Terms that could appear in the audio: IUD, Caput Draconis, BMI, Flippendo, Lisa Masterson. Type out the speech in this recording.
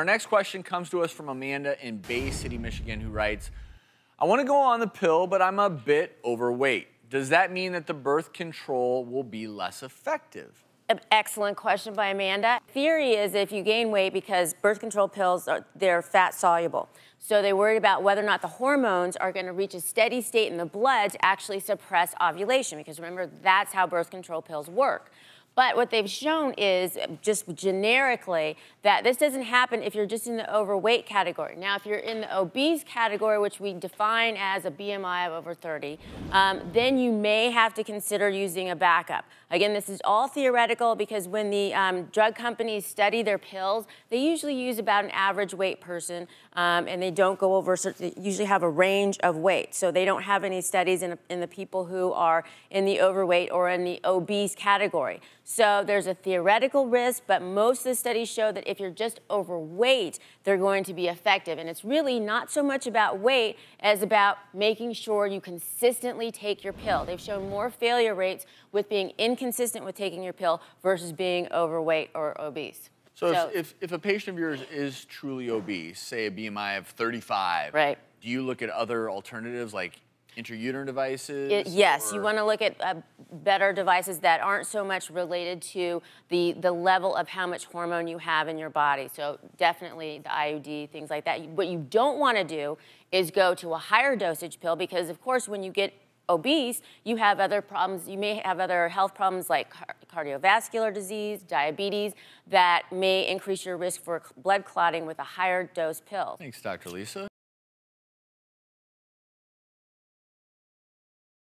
Our next question comes to us from Amanda in Bay City, Michigan, who writes, I want to go on the pill, but I'm a bit overweight. Does that mean that the birth control will be less effective? An excellent question by Amanda. Theory is if you gain weight because birth control pills, they're fat soluble. So they worried about whether or not the hormones are going to reach a steady state in the blood to actually suppress ovulation, because remember, that's how birth control pills work. But what they've shown is, just generically, that this doesn't happen if you're just in the overweight category. Now, if you're in the obese category, which we define as a BMI of over 30, then you may have to consider using a backup. Again, this is all theoretical, because when the drug companies study their pills, they usually use about an average weight person, and they don't go over, so they usually have a range of weight. So they don't have any studies in the people who are in the overweight or in the obese category. So there's a theoretical risk, but most of the studies show that if you're just overweight, they're going to be effective. And it's really not so much about weight as about making sure you consistently take your pill. They've shown more failure rates with being inconsistent with taking your pill versus being overweight or obese. So if a patient of yours is truly obese, say a BMI of 35, right, do you look at other alternatives like intrauterine devices? Yes, you want to look at better devices that aren't so much related to the level of how much hormone you have in your body. So definitely the IUD, things like that. What you don't want to do is go to a higher dosage pill, because of course when you get obese, you have other problems. You may have other health problems like cardiovascular disease, diabetes, that may increase your risk for blood clotting with a higher dose pill. Thanks, Dr. Lisa.